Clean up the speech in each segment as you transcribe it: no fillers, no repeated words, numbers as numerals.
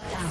Shut down.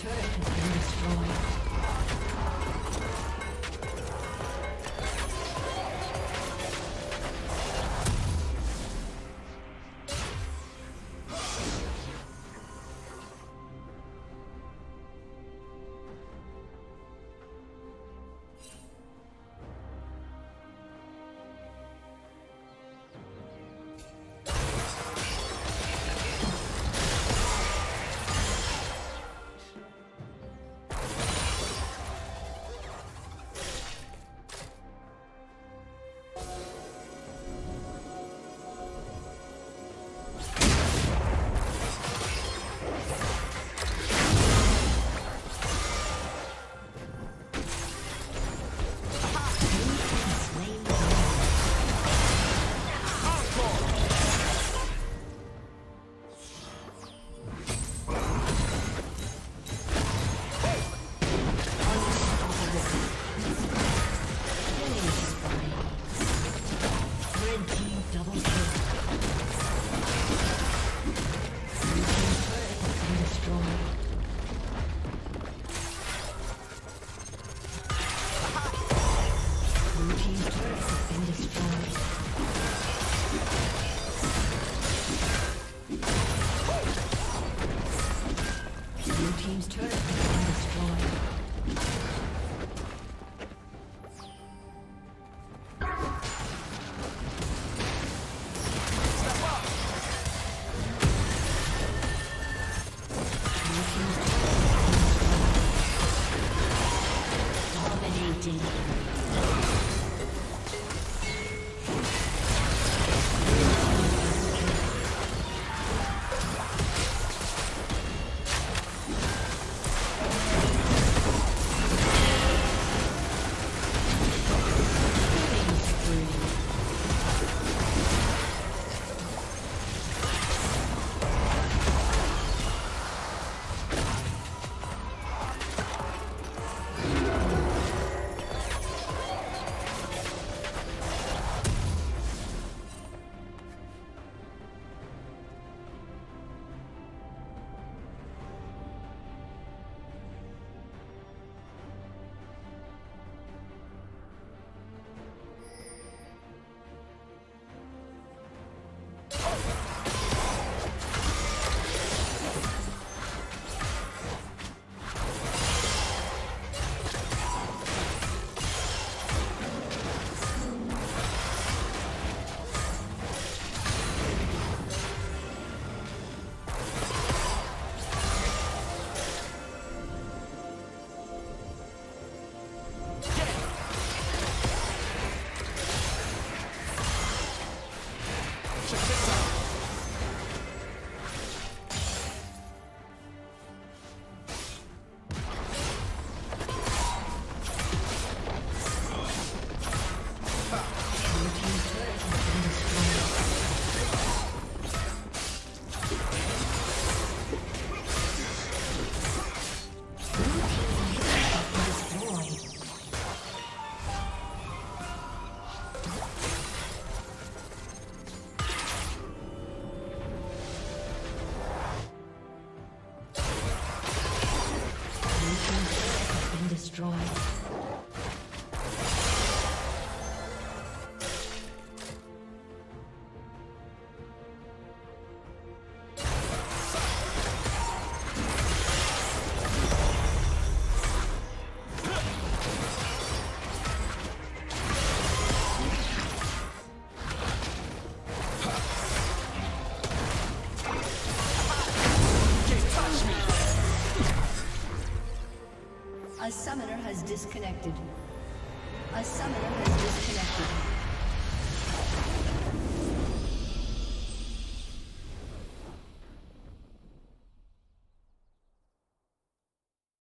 turret has been destroyed. A summoner has disconnected.